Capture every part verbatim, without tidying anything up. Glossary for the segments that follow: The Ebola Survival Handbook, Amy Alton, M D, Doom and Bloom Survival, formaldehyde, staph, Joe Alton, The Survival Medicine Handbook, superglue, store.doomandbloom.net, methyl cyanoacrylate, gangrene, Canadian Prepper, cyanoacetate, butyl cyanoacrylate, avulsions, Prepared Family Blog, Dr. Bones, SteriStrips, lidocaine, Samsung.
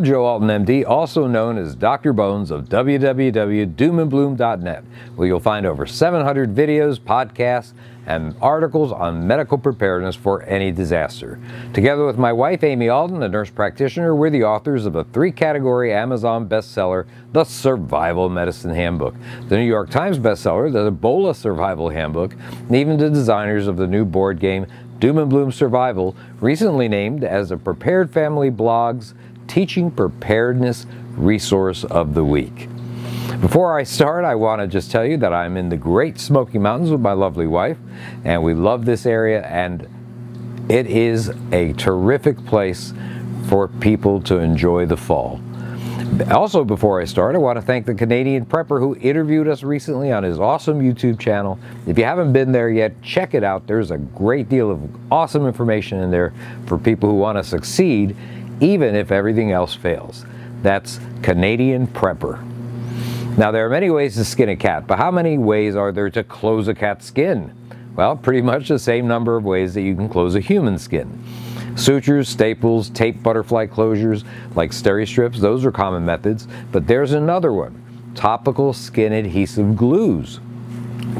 I'm Joe Alton, M D, also known as Doctor Bones of w w w dot doom and bloom dot net, where you'll find over seven hundred videos, podcasts, and articles on medical preparedness for any disaster. Together with my wife, Amy Alton, a nurse practitioner, we're the authors of a three-category Amazon bestseller, The Survival Medicine Handbook, the New York Times bestseller, The Ebola Survival Handbook, and even the designers of the new board game, Doom and Bloom Survival, recently named as a Prepared Family Blog's Teaching Preparedness Resource of the Week. Before I start, I want to just tell you that I'm in the Great Smoky Mountains with my lovely wife, and we love this area, and it is a terrific place for people to enjoy the fall. Also, before I start, I want to thank the Canadian Prepper who interviewed us recently on his awesome YouTube channel. If you haven't been there yet, check it out. There's a great deal of awesome information in there for people who want to succeed, even if everything else fails. That's Canadian Prepper. Now, there are many ways to skin a cat, but how many ways are there to close a cat's skin? Well, pretty much the same number of ways that you can close a human skin. Sutures, staples, tape butterfly closures like SteriStrips, those are common methods, but there's another one, topical skin adhesive glues.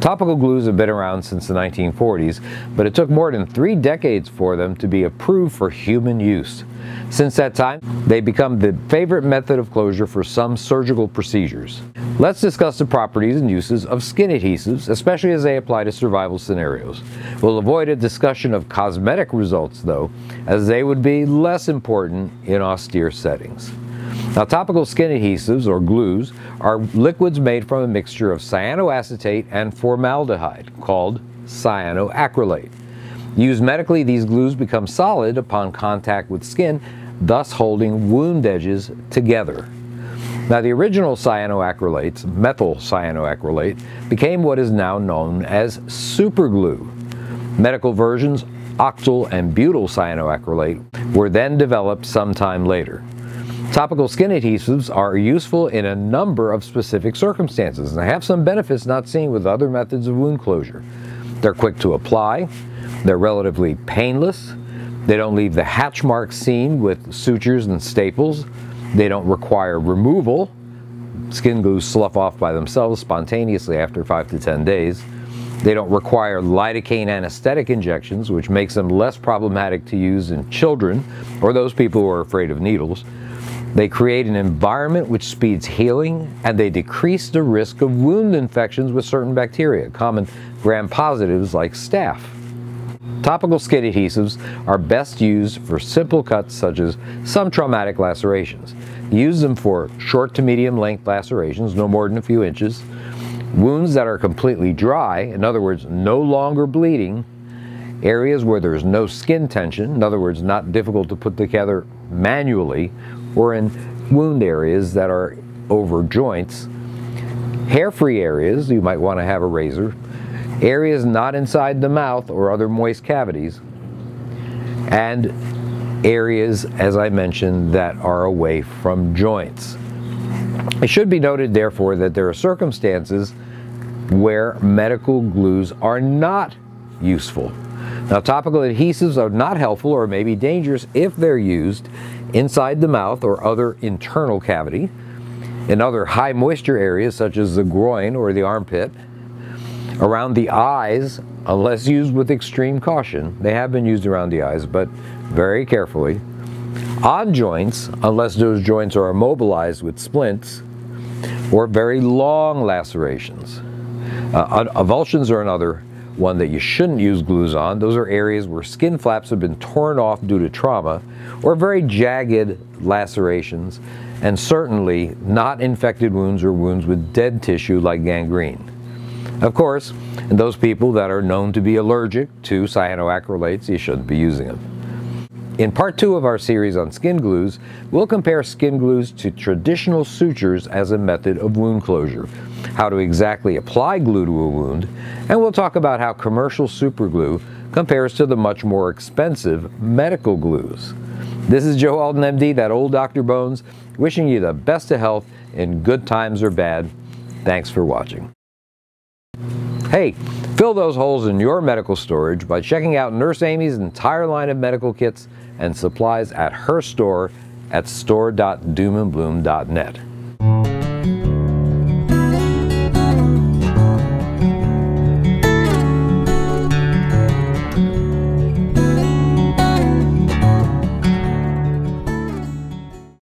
Topical glues have been around since the nineteen forties, but it took more than three decades for them to be approved for human use. Since that time, they've become the favorite method of closure for some surgical procedures. Let's discuss the properties and uses of skin adhesives, especially as they apply to survival scenarios. We'll avoid a discussion of cosmetic results, though, as they would be less important in austere settings. Now, topical skin adhesives, or glues, are liquids made from a mixture of cyanoacetate and formaldehyde, called cyanoacrylate. Used medically, these glues become solid upon contact with skin, thus holding wound edges together. Now, the original cyanoacrylates, methyl cyanoacrylate, became what is now known as superglue. Medical versions, octyl and butyl cyanoacrylate, were then developed sometime later. Topical skin adhesives are useful in a number of specific circumstances and have some benefits not seen with other methods of wound closure. They're quick to apply, they're relatively painless, they don't leave the hatch mark seen with sutures and staples, they don't require removal. Skin glues slough off by themselves spontaneously after five to ten days. They don't require lidocaine anesthetic injections, which makes them less problematic to use in children or those people who are afraid of needles. They create an environment which speeds healing, and they decrease the risk of wound infections with certain bacteria, common gram-positives like staph. Topical skin adhesives are best used for simple cuts such as some traumatic lacerations. Use them for short to medium length lacerations, no more than a few inches, wounds that are completely dry, in other words, no longer bleeding, areas where there's no skin tension, in other words, not difficult to put together manually, or in wound areas that are over joints, hair-free areas, you might want to have a razor, areas not inside the mouth or other moist cavities, and areas, as I mentioned, that are away from joints. It should be noted, therefore, that there are circumstances where medical glues are not useful. Now, topical adhesives are not helpful or may be dangerous if they're used inside the mouth or other internal cavity, in other high moisture areas such as the groin or the armpit, around the eyes, unless used with extreme caution. They have been used around the eyes, but very carefully. On joints, unless those joints are immobilized with splints, or very long lacerations. Uh, avulsions are another one that you shouldn't use glues on. Those are areas where skin flaps have been torn off due to trauma or very jagged lacerations, and certainly not infected wounds or wounds with dead tissue like gangrene. Of course, in those people that are known to be allergic to cyanoacrylates, you shouldn't be using them. In part two of our series on skin glues, we'll compare skin glues to traditional sutures as a method of wound closure, how to exactly apply glue to a wound, and we'll talk about how commercial superglue compares to the much more expensive medical glues. This is Joe Alton, M D, that old Doctor Bones, wishing you the best of health in good times or bad. Thanks for watching. Hey, fill those holes in your medical storage by checking out Nurse Amy's entire line of medical kits and supplies at her store, at store dot doom and bloom dot net.